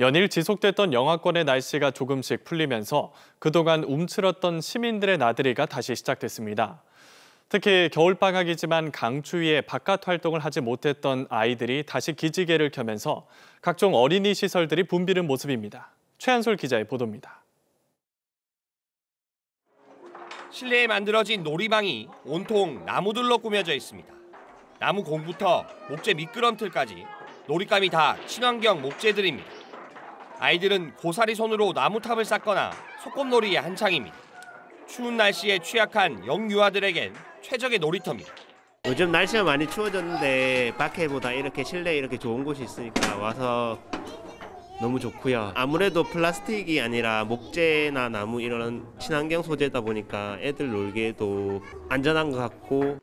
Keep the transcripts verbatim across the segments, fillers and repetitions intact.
연일 지속됐던 영하권의 날씨가 조금씩 풀리면서 그동안 움츠렸던 시민들의 나들이가 다시 시작됐습니다. 특히 겨울방학이지만 강추위에 바깥 활동을 하지 못했던 아이들이 다시 기지개를 켜면서 각종 어린이 시설들이 붐비는 모습입니다. 최한솔 기자의 보도입니다. 실내에 만들어진 놀이방이 온통 나무들로 꾸며져 있습니다. 나무 공부터 목재 미끄럼틀까지 놀잇감이 다 친환경 목재들입니다. 아이들은 고사리 손으로 나무탑을 쌓거나 소꿉놀이에 한창입니다. 추운 날씨에 취약한 영유아들에겐 최적의 놀이터입니다. 요즘 날씨가 많이 추워졌는데 밖에보다 이렇게 실내에 이렇게 좋은 곳이 있으니까 와서 너무 좋고요. 아무래도 플라스틱이 아니라 목재나 나무 이런 친환경 소재다 보니까 애들 놀기에도 안전한 것 같고.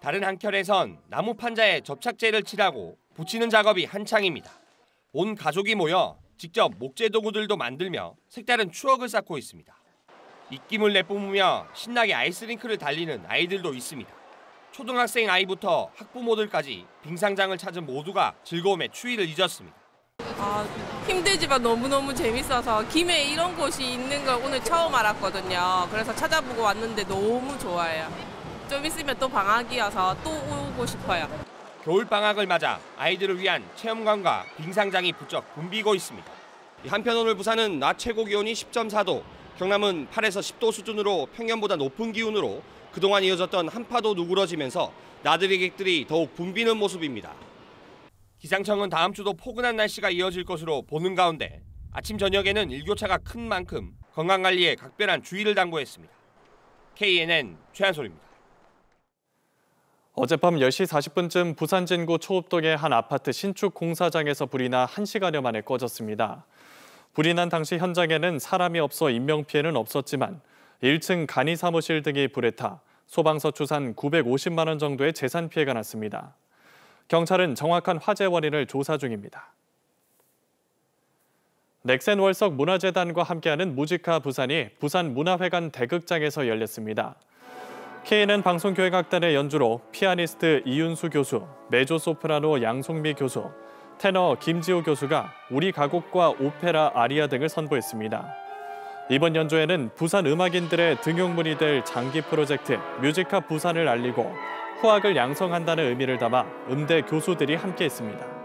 다른 한켠에선 나무 판자에 접착제를 칠하고 붙이는 작업이 한창입니다. 온 가족이 모여 직접 목재 도구들도 만들며 색다른 추억을 쌓고 있습니다. 입김을 내뿜으며 신나게 아이스링크를 달리는 아이들도 있습니다. 초등학생 아이부터 학부모들까지 빙상장을 찾은 모두가 즐거움에 추위를 잊었습니다. 아, 힘들지만 너무너무 재밌어서 김해에 이런 곳이 있는 걸 오늘 처음 알았거든요. 그래서 찾아보고 왔는데 너무 좋아요. 좀 있으면 또 방학이어서 또 오고 싶어요. 겨울 방학을 맞아 아이들을 위한 체험관과 빙상장이 부쩍 붐비고 있습니다. 한편 오늘 부산은 낮 최고 기온이 십 점 사 도, 경남은 팔에서 십 도 수준으로 평년보다 높은 기온으로 그동안 이어졌던 한파도 누그러지면서 나들이객들이 더욱 붐비는 모습입니다. 기상청은 다음 주도 포근한 날씨가 이어질 것으로 보는 가운데 아침 저녁에는 일교차가 큰 만큼 건강관리에 각별한 주의를 당부했습니다. 케이엔엔 최한솔입니다. 어젯밤 열 시 사십 분쯤 부산 진구 초읍동의 한 아파트 신축 공사장에서 불이 나 한 시간여 만에 꺼졌습니다. 불이 난 당시 현장에는 사람이 없어 인명피해는 없었지만 일 층 간이 사무실 등이 불에 타 소방서 추산 구백오십만 원 정도의 재산 피해가 났습니다. 경찰은 정확한 화재 원인을 조사 중입니다. 넥센 월석 문화재단과 함께하는 무지카 부산이 부산 문화회관 대극장에서 열렸습니다. 케이엔엔 방송교향악단의 연주로 피아니스트 이윤수 교수, 메조소프라노 양송미 교수, 테너 김지호 교수가 우리 가곡과 오페라 아리아 등을 선보였습니다. 이번 연주회는 부산 음악인들의 등용문이 될 장기 프로젝트 뮤지카 부산을 알리고 후학을 양성한다는 의미를 담아 음대 교수들이 함께했습니다.